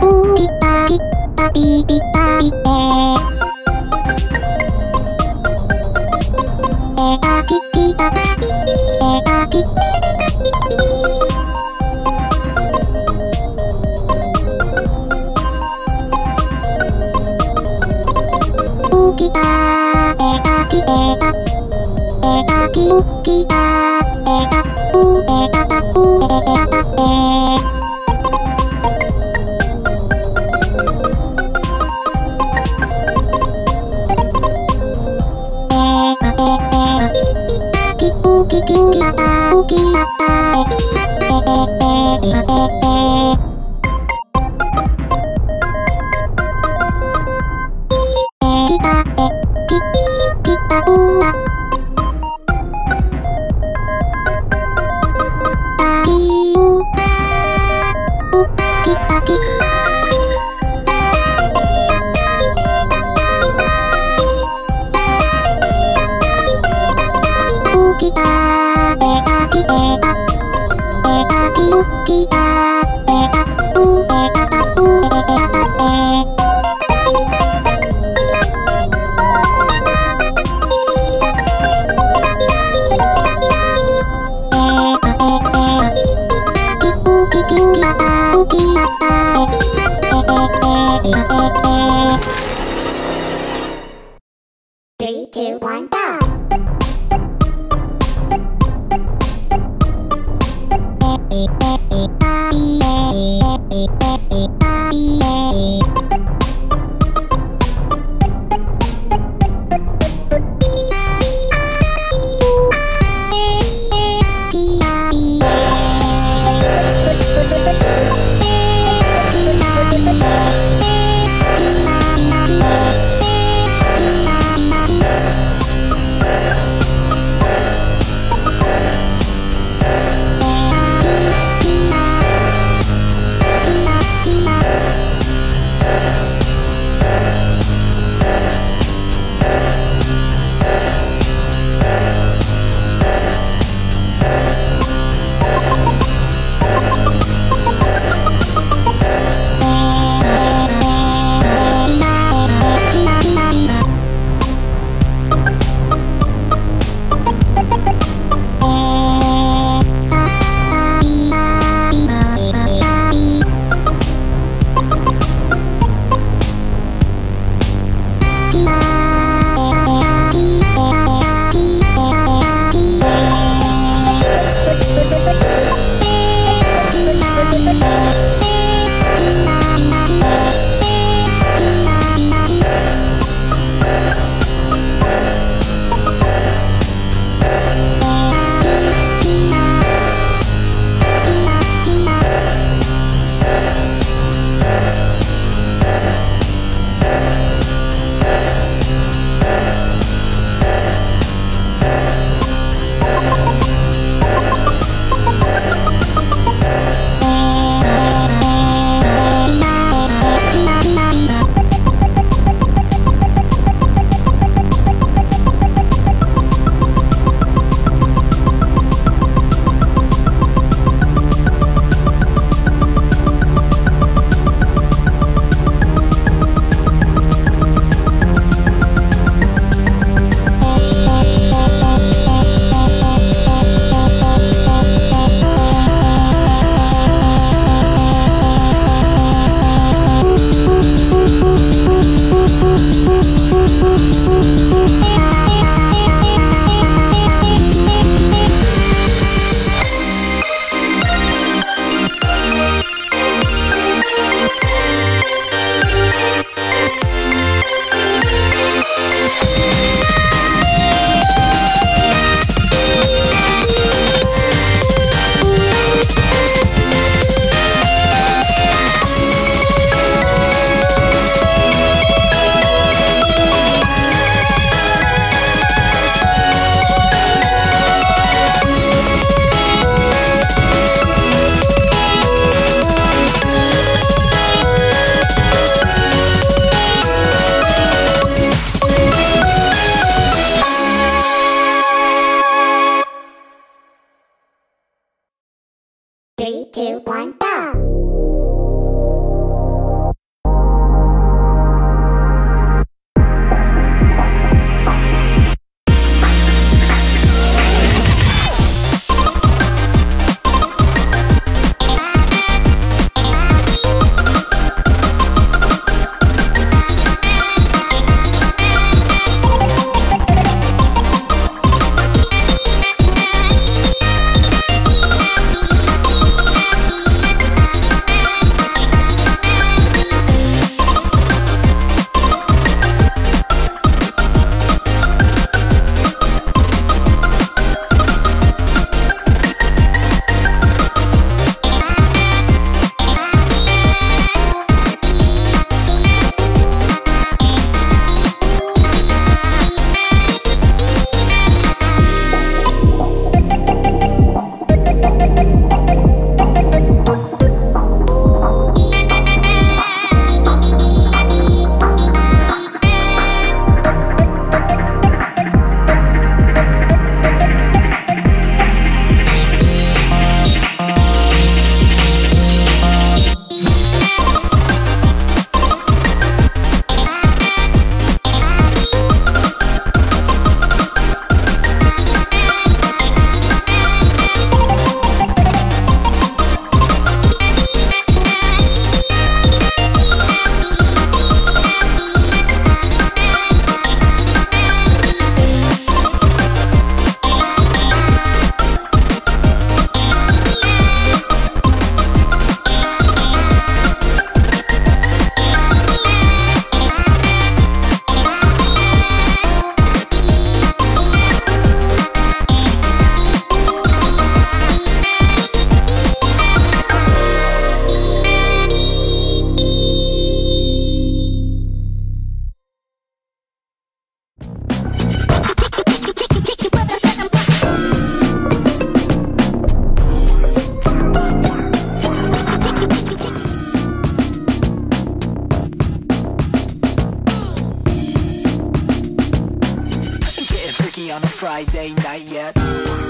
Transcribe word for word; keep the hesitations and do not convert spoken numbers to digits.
three, two, one, go! on a Friday night yet.